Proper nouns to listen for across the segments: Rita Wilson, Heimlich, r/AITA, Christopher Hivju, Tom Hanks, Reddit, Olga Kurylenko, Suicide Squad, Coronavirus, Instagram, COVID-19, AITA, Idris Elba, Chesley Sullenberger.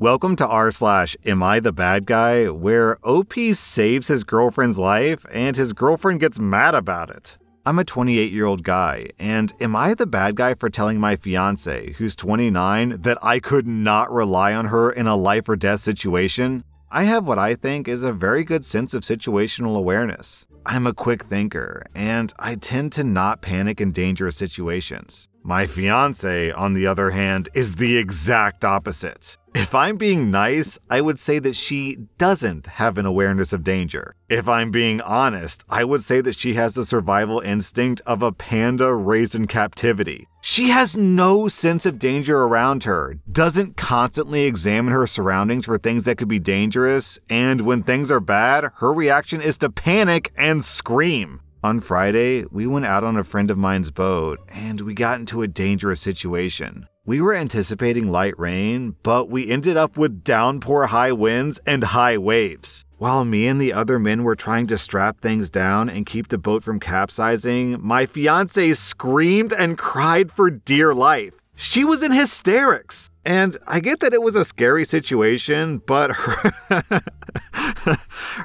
Welcome to r/ Am I the Bad Guy, where OP saves his girlfriend's life and his girlfriend gets mad about it. I'm a 28-year-old guy, and am I the bad guy for telling my fiancé, who's 29, that I could not rely on her in a life or death situation? I have what I think is a very good sense of situational awareness. I'm a quick thinker, and I tend to not panic in dangerous situations. My fiancé, on the other hand, is the exact opposite. If I'm being nice, I would say that she doesn't have an awareness of danger. If I'm being honest, I would say that she has the survival instinct of a panda raised in captivity. She has no sense of danger around her, doesn't constantly examine her surroundings for things that could be dangerous, and when things are bad, her reaction is to panic and scream. On Friday, we went out on a friend of mine's boat, and we got into a dangerous situation. We were anticipating light rain, but we ended up with downpour high winds and high waves. While me and the other men were trying to strap things down and keep the boat from capsizing, my fiancé screamed and cried for dear life. She was in hysterics. And I get that it was a scary situation, but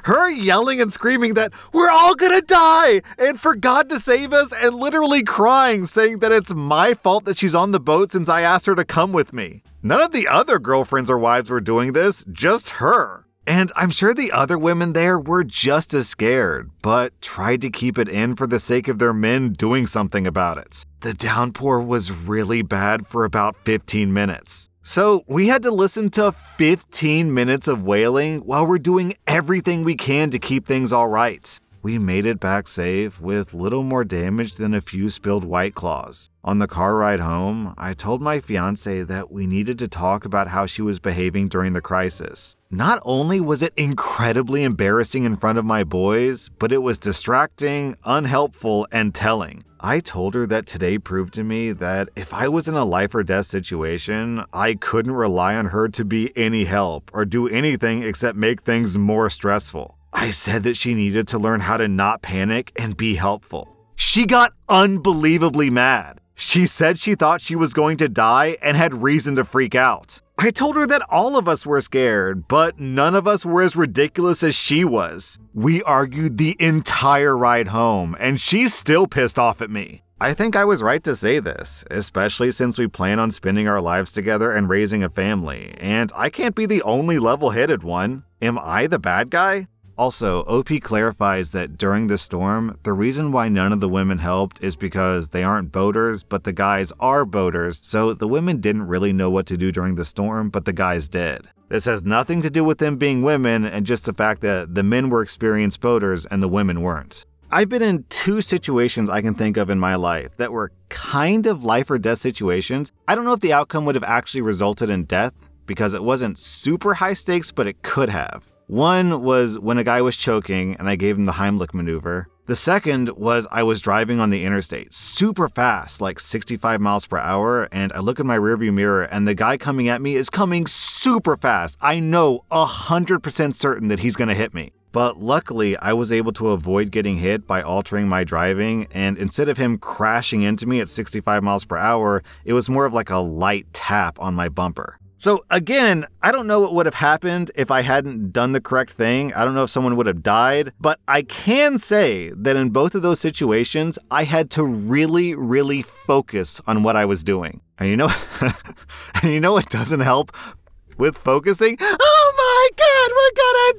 her yelling and screaming that we're all gonna die and for God to save us, and literally crying, saying that it's my fault that she's on the boat since I asked her to come with me. None of the other girlfriends or wives were doing this, just her. And I'm sure the other women there were just as scared, but tried to keep it in for the sake of their men doing something about it. The downpour was really bad for about 15 minutes. So we had to listen to 15 minutes of wailing while we're doing everything we can to keep things all right. We made it back safe with little more damage than a few spilled White Claws. On the car ride home, I told my fiancé that we needed to talk about how she was behaving during the crisis. Not only was it incredibly embarrassing in front of my boys, but it was distracting, unhelpful, and telling. I told her that today proved to me that if I was in a life or death situation, I couldn't rely on her to be any help or do anything except make things more stressful. I said that she needed to learn how to not panic and be helpful. She got unbelievably mad. She said she thought she was going to die and had reason to freak out. I told her that all of us were scared, but none of us were as ridiculous as she was. We argued the entire ride home, and she's still pissed off at me. I think I was right to say this, especially since we plan on spending our lives together and raising a family, and I can't be the only level-headed one. Am I the bad guy? Also, OP clarifies that during the storm, the reason why none of the women helped is because they aren't boaters, but the guys are boaters, so the women didn't really know what to do during the storm, but the guys did. This has nothing to do with them being women and just the fact that the men were experienced boaters and the women weren't. I've been in two situations I can think of in my life that were kind of life or death situations. I don't know if the outcome would have actually resulted in death because it wasn't super high stakes, but it could have. One was when a guy was choking and I gave him the Heimlich maneuver. The second was I was driving on the interstate super fast, like 65 miles per hour, and I look in my rearview mirror and the guy coming at me is coming super fast. I know 100% certain that he's gonna hit me. But luckily, I was able to avoid getting hit by altering my driving, and instead of him crashing into me at 65 miles per hour, it was more of like a light tap on my bumper. So again, I don't know what would have happened if I hadn't done the correct thing. I don't know if someone would have died, but I can say that in both of those situations, I had to really focus on what I was doing. And you know what doesn't help with focusing? Oh my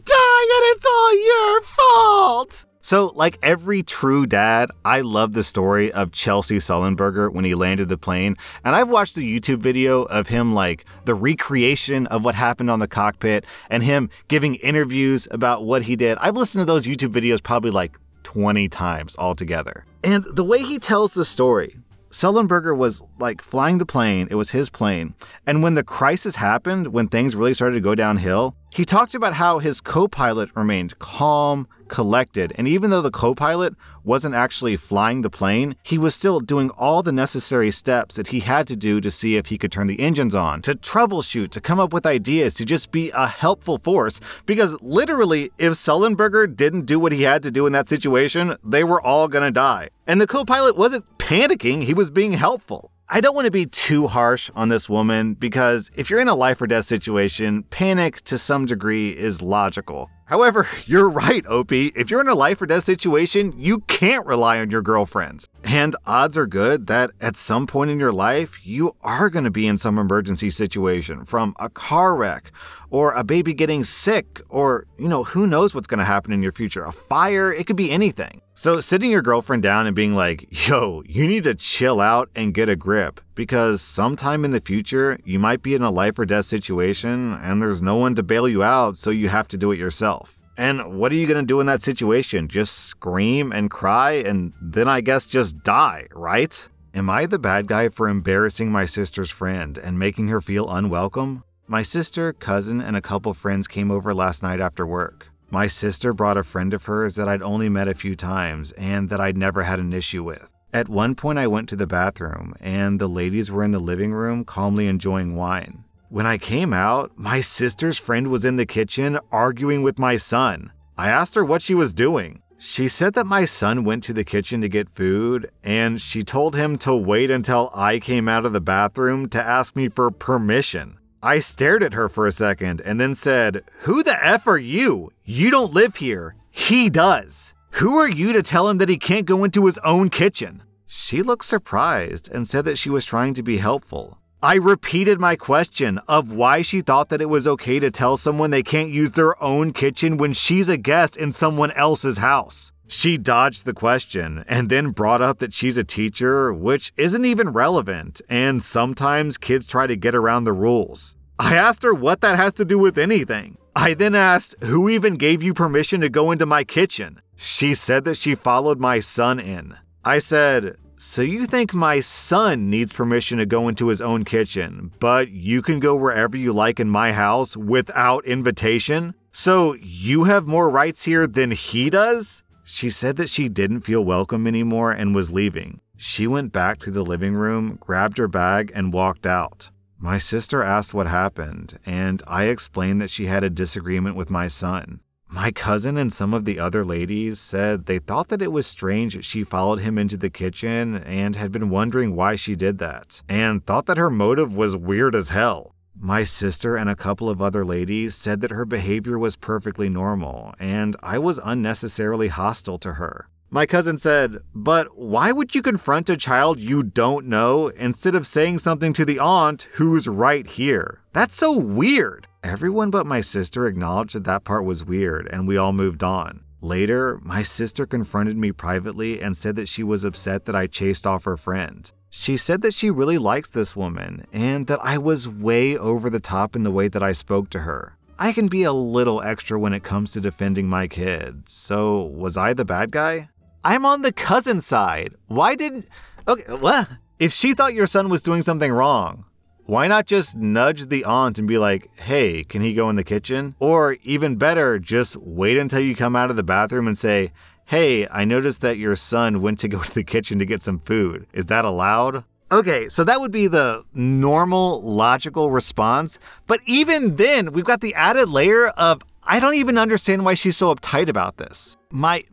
God, we're gonna die and it's all your fault! So, like every true dad, I love the story of Chesley Sullenberger when he landed the plane, and I've watched the YouTube video of him, like, the recreation of what happened on the cockpit, and him giving interviews about what he did. I've listened to those YouTube videos probably like 20 times altogether. And the way he tells the story, Sullenberger was, like, flying the plane, it was his plane, and when the crisis happened, when things really started to go downhill, he talked about how his co-pilot remained calm, collected, and even though the co-pilot wasn't actually flying the plane, he was still doing all the necessary steps that he had to do to see if he could turn the engines on, to troubleshoot, to come up with ideas, to just be a helpful force, because literally, if Sullenberger didn't do what he had to do in that situation, they were all gonna die. And the co-pilot wasn't panicking, he was being helpful. I don't want to be too harsh on this woman because if you're in a life or death situation, panic to some degree is logical. However, you're right, Opie. If you're in a life or death situation, you can't rely on your girlfriends. And odds are good that at some point in your life, you are going to be in some emergency situation, from a car wreck or a baby getting sick or, who knows what's going to happen in your future. A fire, it could be anything. So sitting your girlfriend down and being like, yo, you need to chill out and get a grip. Because sometime in the future, you might be in a life or death situation and there's no one to bail you out, so you have to do it yourself. And what are you going to do in that situation? Just scream and cry and then I guess just die, right? Am I the bad guy for embarrassing my sister's friend and making her feel unwelcome? My sister, cousin, and a couple friends came over last night after work. My sister brought a friend of hers that I'd only met a few times and that I'd never had an issue with. At one point I went to the bathroom and the ladies were in the living room calmly enjoying wine. When I came out, my sister's friend was in the kitchen arguing with my son. I asked her what she was doing. She said that my son went to the kitchen to get food and she told him to wait until I came out of the bathroom to ask me for permission. I stared at her for a second and then said, "Who the F are you? You don't live here. He does. Who are you to tell him that he can't go into his own kitchen?" She looked surprised and said that she was trying to be helpful. I repeated my question of why she thought that it was okay to tell someone they can't use their own kitchen when she's a guest in someone else's house. She dodged the question and then brought up that she's a teacher, which isn't even relevant, and sometimes kids try to get around the rules. I asked her what that has to do with anything. I then asked, "Who even gave you permission to go into my kitchen?" She said that she followed my son in. I said, "So you think my son needs permission to go into his own kitchen, but you can go wherever you like in my house without invitation? So you have more rights here than he does?" She said that she didn't feel welcome anymore and was leaving. She went back to the living room, grabbed her bag, and walked out. My sister asked what happened, and I explained that she had a disagreement with my son. My cousin and some of the other ladies said they thought that it was strange that she followed him into the kitchen and had been wondering why she did that, and thought that her motive was weird as hell. My sister and a couple of other ladies said that her behavior was perfectly normal, and I was unnecessarily hostile to her. My cousin said, "But why would you confront a child you don't know instead of saying something to the aunt who's right here? That's so weird." Everyone but my sister acknowledged that that part was weird, and we all moved on. Later, my sister confronted me privately and said that she was upset that I chased off her friend. She said that she really likes this woman and that I was way over the top in the way that I spoke to her. I can be a little extra when it comes to defending my kid, so was I the bad guy? I'm on the cousin side. Why didn't... Okay, well, if she thought your son was doing something wrong, why not just nudge the aunt and be like, "Hey, can he go in the kitchen?" Or even better, just wait until you come out of the bathroom and say, "Hey, I noticed that your son went to go to the kitchen to get some food. Is that allowed?" Okay, so that would be the normal, logical response. But even then, we've got the added layer of, I don't even understand why she's so uptight about this.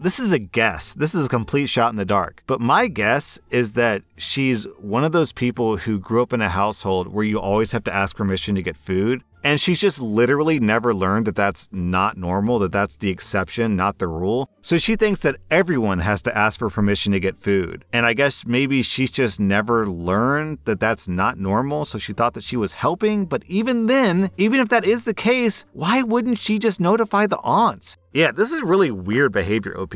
This is a guess. This is a complete shot in the dark. But my guess is that she's one of those people who grew up in a household where you always have to ask permission to get food. And she's just literally never learned that that's not normal, that that's the exception, not the rule. So she thinks that everyone has to ask for permission to get food. And I guess maybe she's just never learned that that's not normal, so she thought that she was helping. But even then, even if that is the case, why wouldn't she just notify the aunts? Yeah, this is really weird behavior, OP.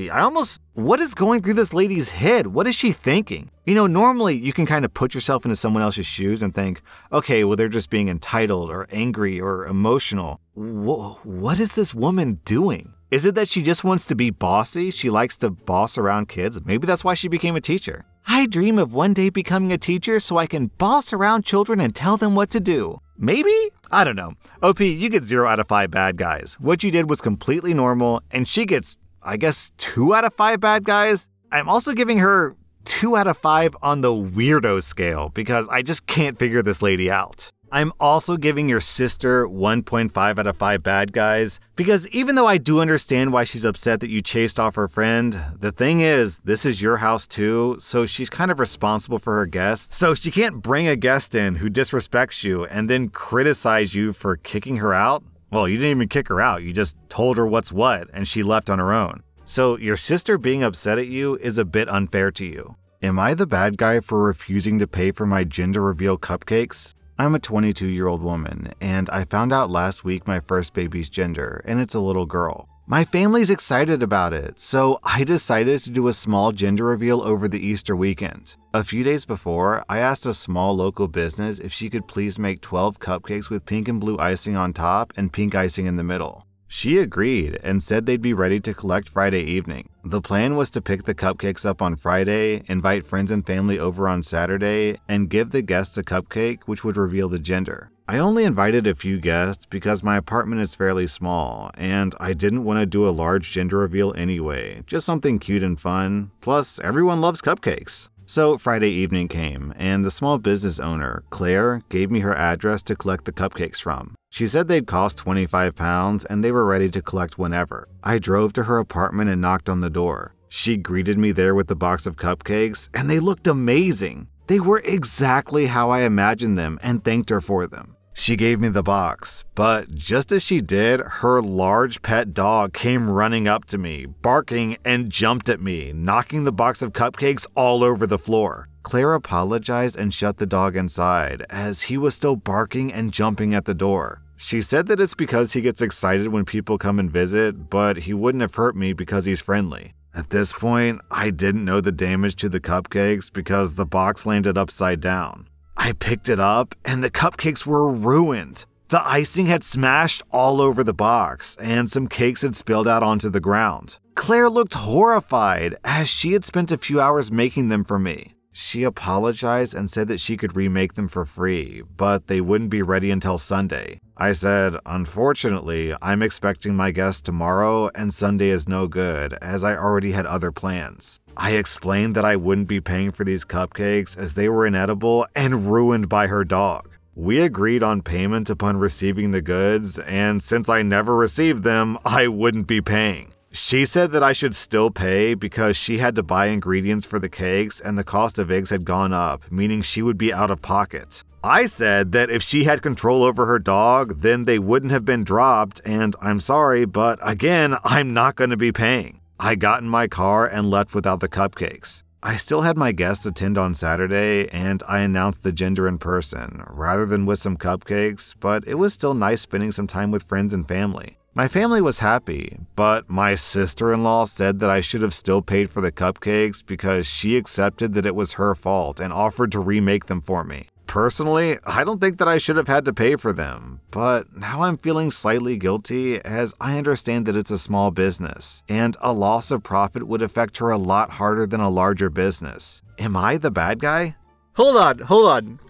What is going through this lady's head? What is she thinking? Normally you can kind of put yourself into someone else's shoes and think, okay, well, they're just being entitled or angry or emotional. What is this woman doing? Is it that she just wants to be bossy? She likes to boss around kids. Maybe that's why she became a teacher. I dream of one day becoming a teacher so I can boss around children and tell them what to do. Maybe? I don't know. OP, you get 0 out of 5 bad guys. What you did was completely normal, and she gets, I guess, 2 out of 5 bad guys. I'm also giving her 2 out of 5 on the weirdo scale because I just can't figure this lady out. I'm also giving your sister 1.5 out of 5 bad guys, because even though I do understand why she's upset that you chased off her friend, the thing is, this is your house too, so she's kind of responsible for her guests. So she can't bring a guest in who disrespects you and then criticize you for kicking her out. Well, you didn't even kick her out, you just told her what's what, and she left on her own. So your sister being upset at you is a bit unfair to you. Am I the bad guy for refusing to pay for my gender reveal cupcakes? I'm a 22-year-old woman, and I found out last week my first baby's gender, and it's a little girl. My family's excited about it, so I decided to do a small gender reveal over the Easter weekend. A few days before, I asked a small local business if she could please make 12 cupcakes with pink and blue icing on top and pink icing in the middle. She agreed and said they'd be ready to collect Friday evening. The plan was to pick the cupcakes up on Friday, invite friends and family over on Saturday, and give the guests a cupcake which would reveal the gender. I only invited a few guests because my apartment is fairly small, and I didn't want to do a large gender reveal anyway, just something cute and fun. Plus, everyone loves cupcakes. So Friday evening came, and the small business owner, Claire, gave me her address to collect the cupcakes from. She said they'd cost £25 and they were ready to collect whenever. I drove to her apartment and knocked on the door. She greeted me there with the box of cupcakes, and they looked amazing. They were exactly how I imagined them and thanked her for them. She gave me the box, but just as she did, her large pet dog came running up to me, barking, and jumped at me, knocking the box of cupcakes all over the floor. Claire apologized and shut the dog inside, as he was still barking and jumping at the door. She said that it's because he gets excited when people come and visit, but he wouldn't have hurt me because he's friendly. At this point, I didn't know the damage to the cupcakes because the box landed upside down. I picked it up, and the cupcakes were ruined. The icing had smashed all over the box, and some cakes had spilled out onto the ground. Claire looked horrified, as she had spent a few hours making them for me. She apologized and said that she could remake them for free, but they wouldn't be ready until Sunday. I said, "Unfortunately, I'm expecting my guests tomorrow, and Sunday is no good, as I already had other plans." I explained that I wouldn't be paying for these cupcakes as they were inedible and ruined by her dog. We agreed on payment upon receiving the goods, and since I never received them, I wouldn't be paying. She said that I should still pay because she had to buy ingredients for the cakes and the cost of eggs had gone up, meaning she would be out of pocket. I said that if she had control over her dog, then they wouldn't have been dropped, and I'm sorry, but again, I'm not going to be paying. I got in my car and left without the cupcakes. I still had my guests attend on Saturday, and I announced the gender in person, rather than with some cupcakes, but it was still nice spending some time with friends and family. My family was happy, but my sister-in-law said that I should have still paid for the cupcakes because she accepted that it was her fault and offered to remake them for me. Personally, I don't think that I should have had to pay for them, but now I'm feeling slightly guilty as I understand that it's a small business, and a loss of profit would affect her a lot harder than a larger business. Am I the bad guy? Hold on.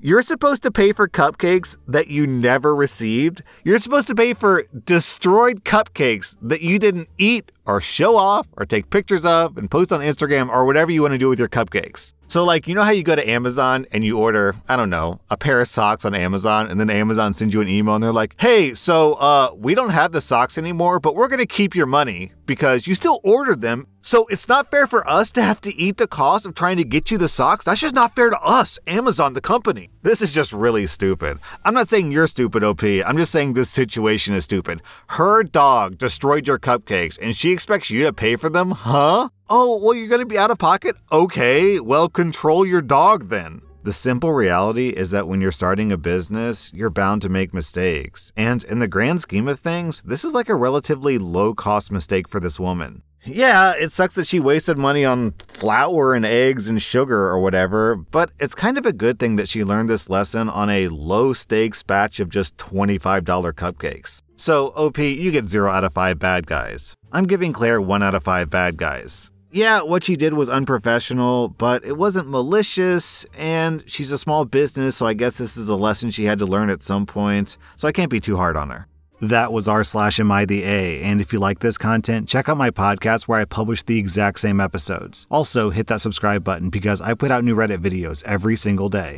You're supposed to pay for cupcakes that you never received? You're supposed to pay for destroyed cupcakes that you didn't eat or show off or take pictures of and post on Instagram or whatever you want to do with your cupcakes. So like, you know how you go to Amazon and you order, I don't know, a pair of socks on Amazon, and then Amazon sends you an email and they're like, "Hey, so we don't have the socks anymore, but we're going to keep your money because you still ordered them. So it's not fair for us to have to eat the cost of trying to get you the socks. That's just not fair to us, Amazon, the company." This is just really stupid. I'm not saying you're stupid, OP. I'm just saying this situation is stupid. Her dog destroyed your cupcakes and she expects you to pay for them, huh? Oh, well, you're going to be out of pocket? Okay, well, control your dog then. The simple reality is that when you're starting a business, you're bound to make mistakes. And in the grand scheme of things, this is like a relatively low-cost mistake for this woman. Yeah, it sucks that she wasted money on flour and eggs and sugar or whatever, but it's kind of a good thing that she learned this lesson on a low-stakes batch of just $25 cupcakes. So, OP, you get 0 out of 5 bad guys. I'm giving Claire 1 out of 5 bad guys. Yeah, what she did was unprofessional, but it wasn't malicious, and she's a small business, so I guess this is a lesson she had to learn at some point, so I can't be too hard on her. That was r/AmItheA, and if you like this content, check out my podcast where I publish the exact same episodes. Also, hit that subscribe button because I put out new Reddit videos every single day.